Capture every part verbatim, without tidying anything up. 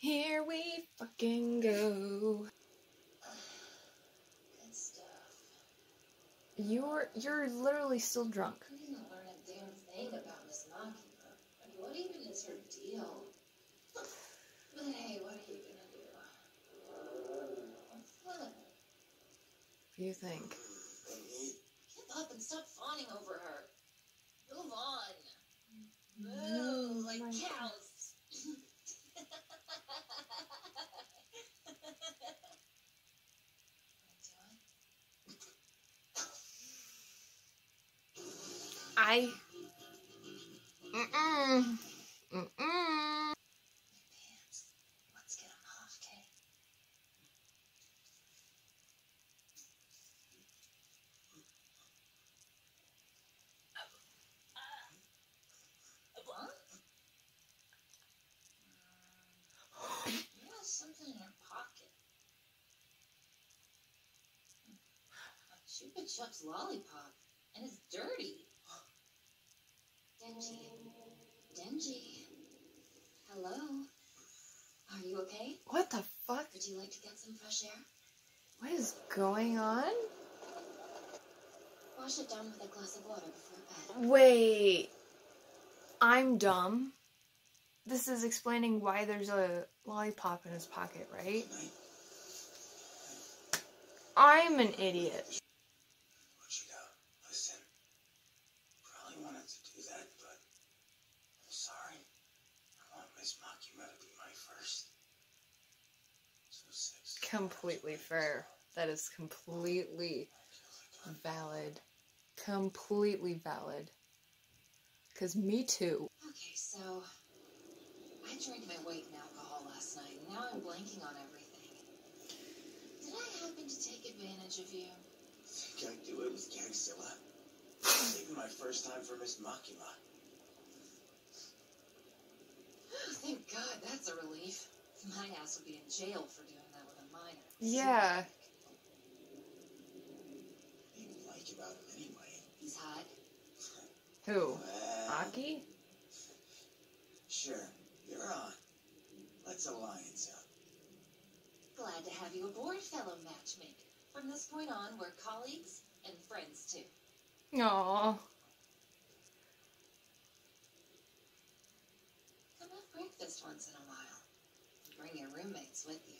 Here we fucking go. Good stuff. You're you're literally still drunk. I didn't learn a damn thing about Miss Makima. I mean, what even is her deal? But hey, what are you gonna do? What? You think? Get up and stop fawning over her. Move on. Move like cows. I. Mm-mm. Mm-mm. Your pants. Let's get them off, okay? Oh. Uh, what? You have something in your pocket. A Chupa Chups lollipop, and it's dirty. Denji, Denji, hello, are you okay? What the fuck? Would you like to get some fresh air? What is going on? Wash it down with a glass of water before bed. Wait, I'm dumb. This is explaining why there's a lollipop in his pocket, right? I'm an idiot. Completely fair. That is completely valid. Completely valid. Cause me too. Okay, so I drank my weight in alcohol last night, and now I'm blanking on everything. Did I happen to take advantage of you? I think I do it with Gangsilla. I'm taking my first time for Miss Makima. Oh, thank God, that's a relief. My ass would be in jail for doing that with a minor. Yeah. What do you like about him anyway? He's hot. Who? Uh, Aki? Sure. You're on. Let's alliance up. Glad to have you aboard, fellow matchmaker. From this point on, we're colleagues and friends, too. Aww. Come have breakfast once in a while. Bring your roommates with you.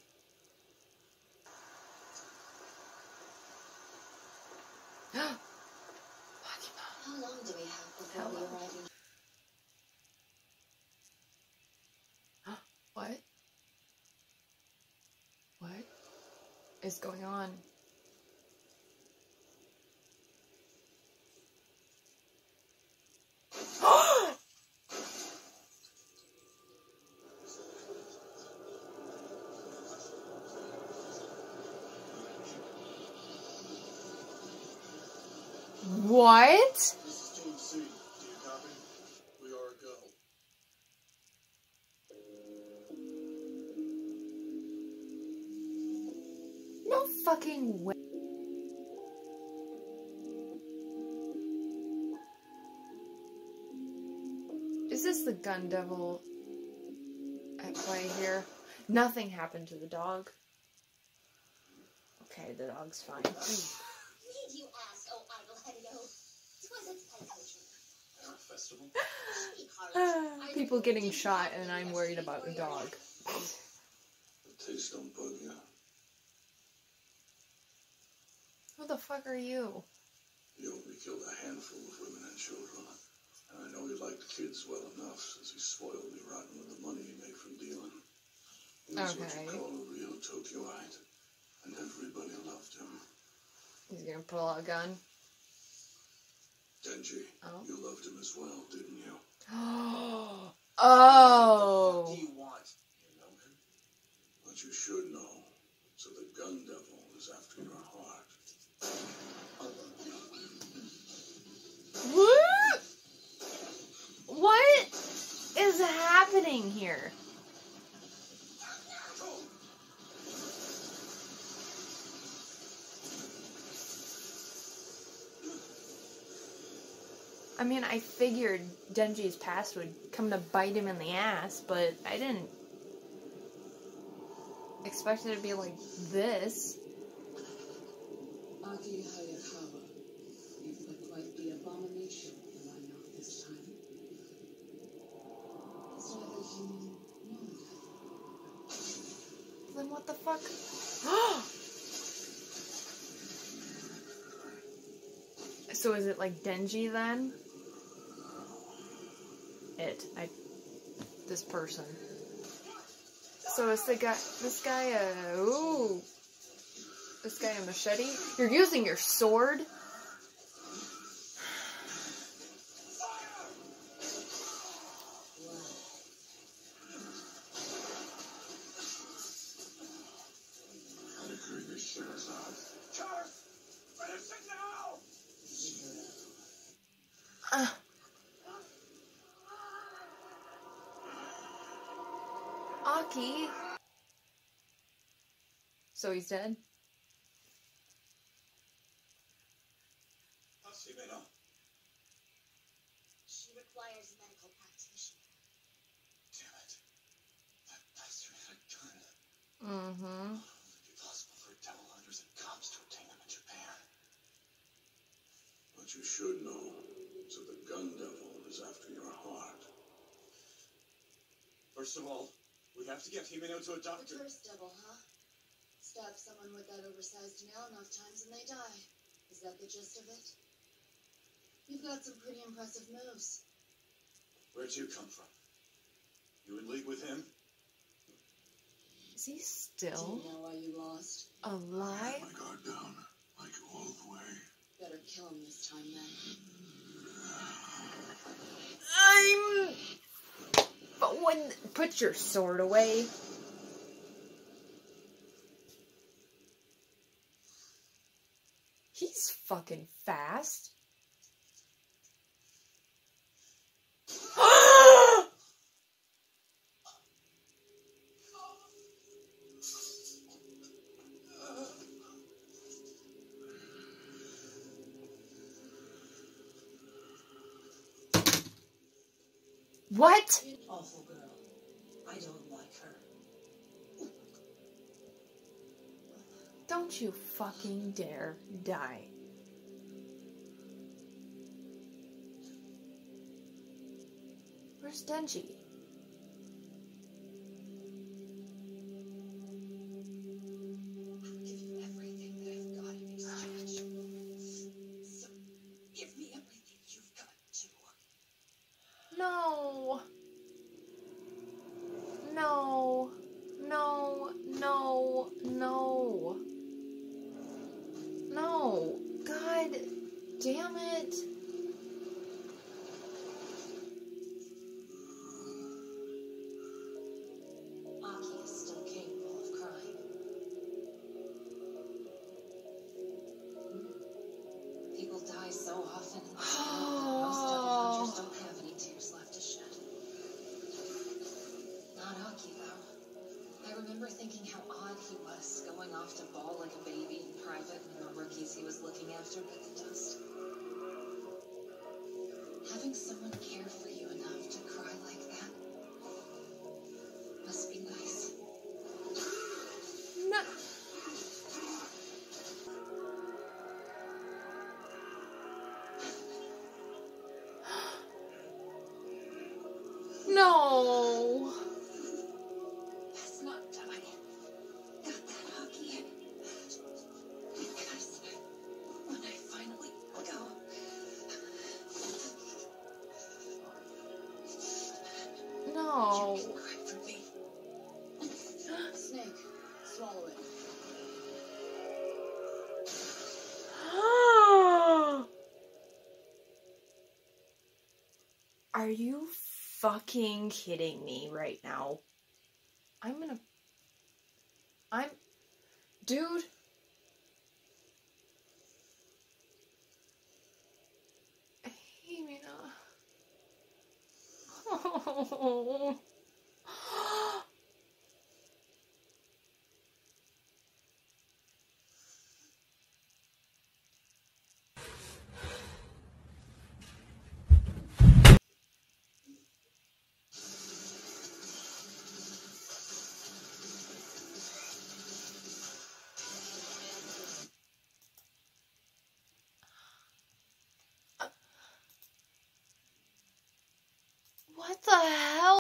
Makima. How long do we have before we arrive in... Huh? What? What is going on? What? This is Team C. Do you copy? We are go. No fucking way. Is this the Gun Devil at play here? Nothing happened to the dog. Okay, the dog's fine. Need you ask, oh idle-headed-o. Uh, people getting shot, and I'm worried about the dog. The taste don't bug you. Who the fuck are you? You only killed a handful of women and children, and I know you like the kids well enough since you spoiled me rotten with the money you made from dealing. He was okay. What you call a real Tokyoite, and everybody loved him. He's gonna pull out a gun. Denji, oh. You loved him as well, didn't you? Oh! Oh! What the fuck do you want? You know him? But you should know. So the Gun Devil is after your heart. I love you. What? What is happening here? I mean, I figured Denji's past would come to bite him in the ass, but I didn't expected it to be like this. Aki Hayakawa, it would quite the abomination, am I not this time? It's neither human nor devil. Then what the fuck? So is it like Denji then? It. I. This person. So is the guy. This guy a. Ooh! This guy a machete? You're using your sword? Aki. So he's dead? She requires a medical practitioner. Damn it. That bastard had a gun. Mm-hmm. How would it be possible for devil hunters and cops to obtain them in Japan? But you should know that so the gun devil is after your heart. First of all, we have to get Himeno to a doctor. The curse devil, huh? Stab someone with that oversized nail enough times and they die. Is that the gist of it? You've got some pretty impressive moves. Where'd you come from? You in league with him? Is he still? Do you know why you lost? Alive? I had my guard down, like all the way. Better kill him this time then. I'm. But when, put your sword away. He's fucking fast. What? An awful girl. I don't like her. Don't you fucking dare die. Where's Denji? Damn it. Aki is still capable of crying. People die so often. Oh. Most devil hunters don't have any tears left to shed. Not Aki, though. I remember thinking how odd he was, going off to ball like a baby in private when the rookies he was looking after bit the dust. Having someone care for you enough to cry like that must be nice. No. No. That's not done. Got that, Aki. Because when I finally go. No. You can cry for me. Snake, swallow it. Are you fucking kidding me right now? I'm gonna. I'm. Dude. Hey, Mina. Oh. What the hell?